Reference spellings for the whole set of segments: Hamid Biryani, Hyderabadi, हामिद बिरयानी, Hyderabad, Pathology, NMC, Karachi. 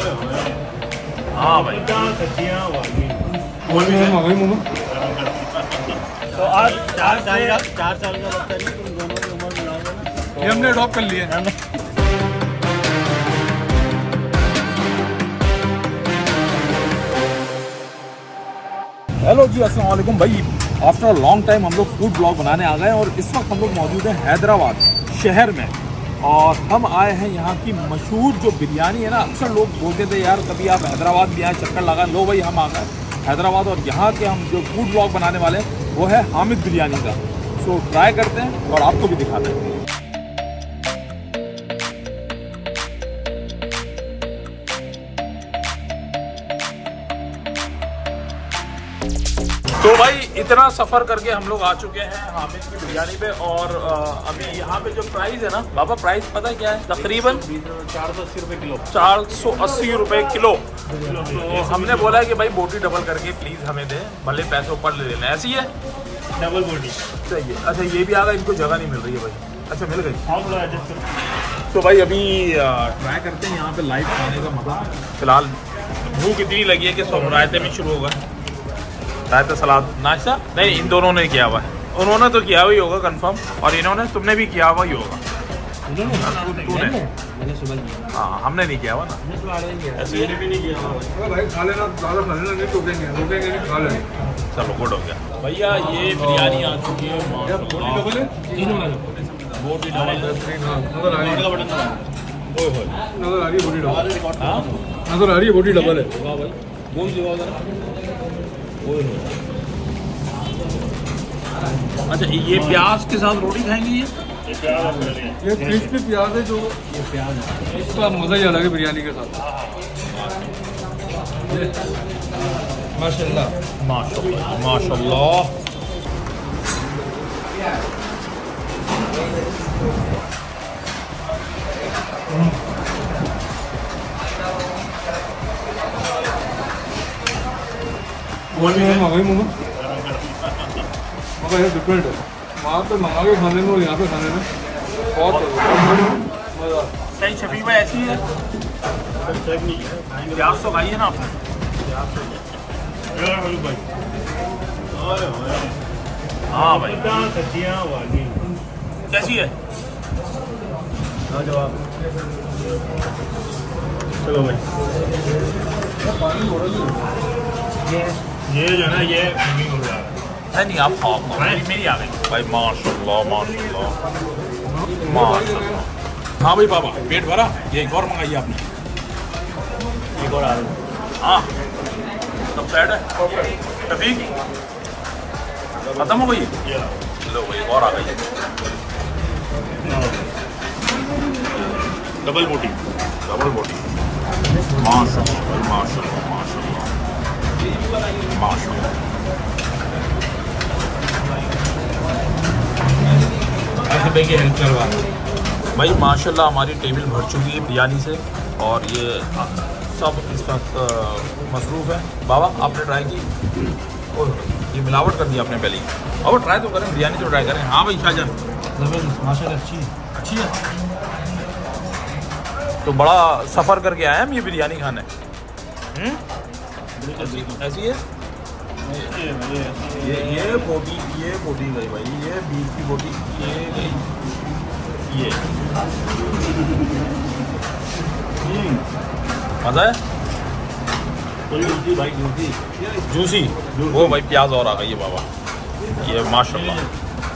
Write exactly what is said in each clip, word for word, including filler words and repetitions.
हाँ भाई मोमो। तो आज चार चार साल का बच्चा है, तुम दोनों की उम्र मिलाओगे ना, ये हमने अडॉप्ट कर लिया है। हेलो जी, अस्सलाम वालेकुम भाई। आफ्टर अ लॉन्ग टाइम हम लोग फूड ब्लॉग बनाने आ गए और इस वक्त हम लोग मौजूद हैं हैदराबाद शहर में और हम आए हैं यहाँ की मशहूर जो बिरयानी है ना। अक्सर लोग बोलते थे यार कभी आप हैदराबाद भी आए, चक्कर लगा लो भाई, हम आ गए हैदराबाद और यहाँ के हम जो फूड ब्लॉग बनाने वाले हैं वो है हामिद बिरयानी का। सो ट्राई करते हैं और आपको भी दिखाते हैं। तो भाई इतना सफ़र करके हम लोग आ चुके हैं हामिद की बिरयानी पे और अभी यहाँ पे जो प्राइस है ना बाबा, प्राइस पता है क्या है? तकरीबन चार सौ अस्सी रुपये किलो, चार सौ अस्सी रुपये किलो। तो हमने बोला है कि भाई बोटी डबल करके प्लीज़ हमें दें, भले पैसे ऊपर ले लेना। ऐसी है डबल बोटी चाहिए। अच्छा ये भी आ गया, इनको जगह नहीं मिल रही है भाई। अच्छा मिल गई। तो भाई अभी ट्राई करते हैं यहाँ पर लाइव खाने का मज़ा। फिलहाल भूख इतनी लगी है कि सब रायते में शुरू होगा, रायता सलाद नाश्ता। नहीं इन दोनों ने किया हुआ है, उन्होंने तो किया हुआ ही होगा कंफर्म, और इन्होंने तुमने भी किया हुआ ही होगा। मैंने सुबह किया, हाँ हमने नहीं किया हुआ ना, मैंने भी नहीं किया हुआ भाई। खा लेना, नहीं टूटेंगे, टूटेंगे नहीं, खा लेना। चलो गुड हो गया भैया। ये बिरयानी आ चुकी है, बोटी डबल है। अच्छा ये प्याज के साथ रोटी खाएंगे? ये ये क्रिस्पी प्याज है, जो ये प्याज है इसका मज़ा ही अलग है बिरयानी के साथ। माशाल्लाह माशाल्लाह माशाल्लाह। मोमो मगर ये डिफरेंट है, वहाँ पे मंगा के खाने में और यहाँ पे खाने में बहुत मज़ा। सही शफीक भाई ऐसी है, प्याज तो खाई है ना आपने? हाँ भाई कैसी है? जवाब चलो भाई। ये जो ना ये है नहीं, आप खाओ मेरी आ गई भाई। माशाल्लाह माशाल्लाह माशाल्लाह। हाँ भाई बाबा पेट भरा। ये एक और मंगाइए आपने, एक और आ रही। हाँ सब सेट है तभी खत्म हो गई। लो भाई एक और आ गई डबल बोटी, डबल बोटी। माशाल्लाह भाई माशाल्लाह माशाल्लाह माशाल्लाह भाई माशाल्लाह। हमारी टेबल भर चुकी है बिरयानी से और ये सब इस वक्त मसरूफ़ है। बाबा आपने ट्राई की? और ये मिलावट कर दी आपने पहले ही। अब ट्राई तो करें, बिरयानी तो ट्राई करें। हाँ भाई शाहजहान जबरदस्त माशाल्लाह अच्छी अच्छी है। तो बड़ा सफ़र करके आए हम ये बिरयानी खाने। हुँ? ऐसी है ये ये बोटी, ये बोटी गई भाई, ये बीफ की बोटी ये गई, ये मज़ा है भाई। जूसी वो भाई प्याज और आ गई है बाबा, ये माशाल्लाह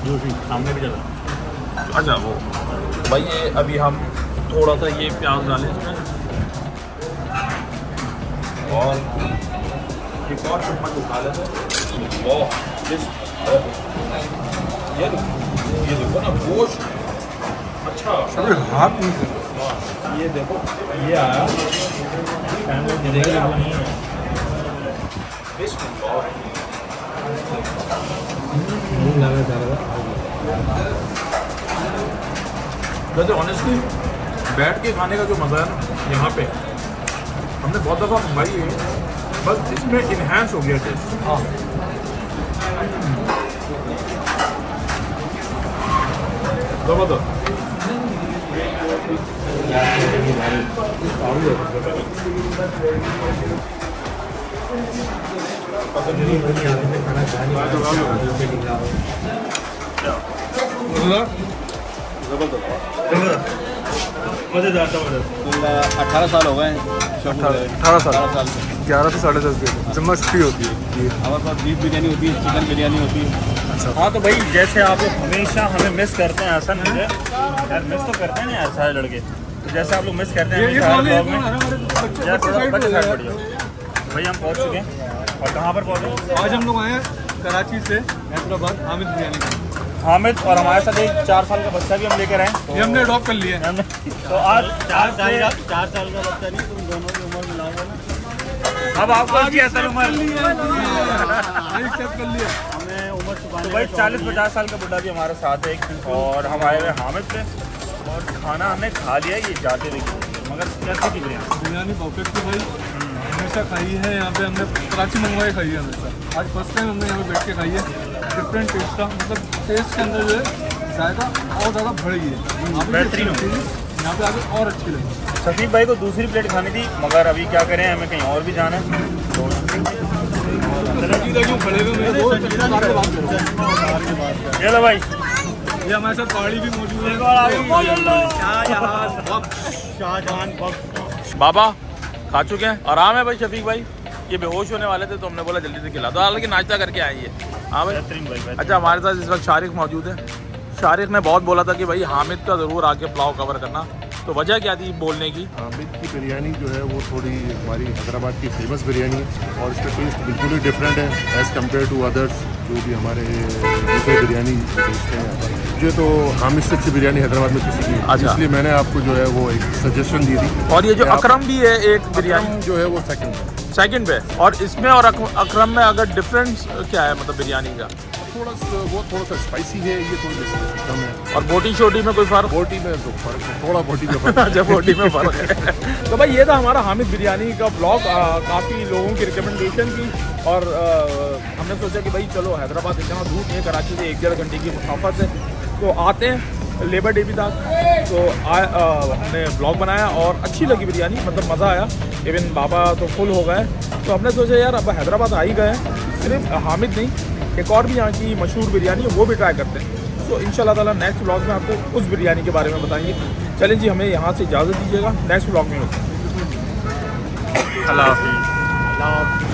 जूसी सामने भी चला। अच्छा वो भाई ये अभी हम थोड़ा सा ये प्याज डालें इसमें और एक और चम्मच उठा लेते हैं। ये ये देखो ना गोश्त, अच्छा अरे हाथ नहीं, ये देखो ये आया वैसे। ऑनेस्टली बैठ के खाने का जो मज़ा है ना यहाँ पे, हमने बहुत दफ़ा मंगाई है बस इसमें इन्हेंस हो गया टेस्ट। हाँ जबरदस्त मज़ेदार था। अठारह साल हो गए अठारह साल ग्यारह से साढ़े दस बजे जम्मा छुट्टी होती है। हमारे पास बीफ बिरयानी होती है, चिकन बिरयानी होती है। अच्छा हाँ तो भाई जैसे आप लोग हमेशा हमें मिस करते हैं, ऐसा नहीं है यार, मिस तो करते हैं ना यार सारे लड़के, तो जैसे आप लोग मिस करते हैं भाई हम पहुँच चुके हैं। और कहाँ पर पहुँचे? आज हम लोग आए हैं कराची से हैदराबाद हामिद बिरयानी। हामिद और हमारे साथ एक चार साल का बच्चा भी हम लेकर आए, ये हमने अडॉप्ट कर लिया है। तो आज चार साल का चार साल का बच्चा नहीं, तुम दोनों की उम्र मिलाओगे ना, अब आपको आपकी असल उम्र कर लिया हमने उम्र छुपाने। भाई चालीस पचास साल का बुढ़ा भी हमारे साथ है और हमारे हामिद से, और खाना हमने खा लिया ये जाते देखिए, मगर कैसे दिख रहे हैं बिरयानी पॉकेट की भाई हमेशा खाई है यहाँ पे, हमने कराची मंगवाई खाई है हमेशा, आज फर्स्ट टाइम हमने यहाँ पे बैठ के खाई है। डिफरेंट टेस्ट का मतलब टेस्ट के अंदर जो है ज़्यादा और ज़्यादा बढ़ गई है, बेहतरीन होती है यहाँ पे आगे और अच्छी लगी। शफीक भाई को दूसरी प्लेट खानी थी मगर अभी क्या करें, हमें कहीं और भी जाना है। चलो भाई ये हमारे साथ पहाड़ी भी मौजूद है। बाबा खा चुके हैं, आराम है भाई। शफीक भाई ये बेहोश होने वाले थे तो हमने बोला जल्दी से खिला दो, हालांकि नाश्ता करके आई है। हाँ भाई बेहतरीन। अच्छा हमारे साथ इस वक्त शारिक मौजूद है। शारिक ने बहुत बोला था कि भाई हामिद का ज़रूर आके पुलाव कवर करना, तो वजह क्या थी बोलने की? हामिद की बिरयानी जो है वो थोड़ी हमारी हैदराबाद की फेमस बिरयानी है और इसका टेस्ट बिल्कुल ही डिफरेंट है एज़ कम्पेयर टू अदर्स जो भी हमारे दूसरे बिरयानी टेस्ट हैं। मुझे तो हामिद से अच्छी बिरयानी हैदराबाद में किसी की, अच्छा इसलिए मैंने आपको जो है वो एक सजेशन दी थी। और ये जो अकरम भी है एक बिरयानी जो है वो सेकेंड है सेकंड पे, और इसमें और अकरम में अगर डिफरेंस क्या है मतलब बिरयानी का? थोड़ा सा वो थोड़ा सा स्पाइसी है, ये थोड़ा कम है। और बोटी छोटी में कोई फर्क? बोटी में तो फर्क है थोड़ा, बोटी में फर्क अच्छा बोटी में फर्क है। तो भाई ये था हमारा हामिद बिरयानी का ब्लॉग, काफ़ी लोगों की रिकमेंडेशन थी और आ, हमने सोचा कि भाई चलो हैदराबाद इतना दूर नहीं है कराची से, एक डेढ़ घंटे की मुसाफत है तो आते हैं। लेबर डे भी था तो आ, आ, हमने ब्लॉग बनाया और अच्छी लगी बिरयानी, मतलब मज़ा आया। इवन बाबा तो फुल हो गए, तो हमने सोचा यार अब हैदराबाद आ ही गए, सिर्फ हामिद नहीं एक और भी यहाँ की मशहूर बिरयानी है वो भी ट्राई करते हैं। तो इंशाल्लाह ताला नेक्स्ट ब्लॉग में आपको उस बिरयानी के बारे में बताएंगे। चलें जी हमें यहाँ से इजाज़त दीजिएगा, नेक्स्ट ब्लॉग में मिलते हैं।